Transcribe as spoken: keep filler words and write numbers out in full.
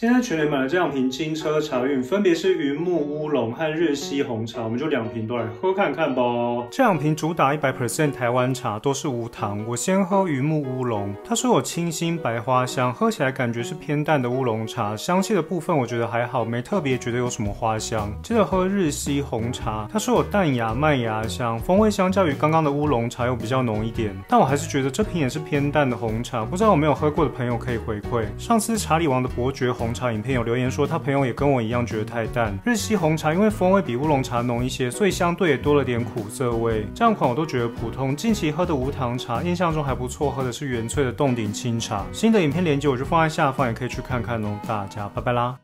今天全联买了这两瓶金车茶韵，分别是云木乌龙和日西红茶，我们就两瓶都来喝看看吧。这两瓶主打 百分之百 台湾茶，都是无糖。我先喝云木乌龙，它说有清新白花香，喝起来感觉是偏淡的乌龙茶，香气的部分我觉得还好，没特别觉得有什么花香。接着喝日西红茶，它说有淡雅麦芽香，风味相较于刚刚的乌龙茶又比较浓一点，但我还是觉得这瓶也是偏淡的红茶，不知道有没有喝过的朋友可以回馈。上次茶里王的伯爵红 红茶影片有留言说，他朋友也跟我一样觉得太淡。日系红茶因为风味比乌龙茶浓一些，所以相对也多了点苦涩味。这两款我都觉得普通。近期喝的无糖茶，印象中还不错，喝的是原萃的冻顶清茶。新的影片连结我就放在下方，也可以去看看哦。大家拜拜啦！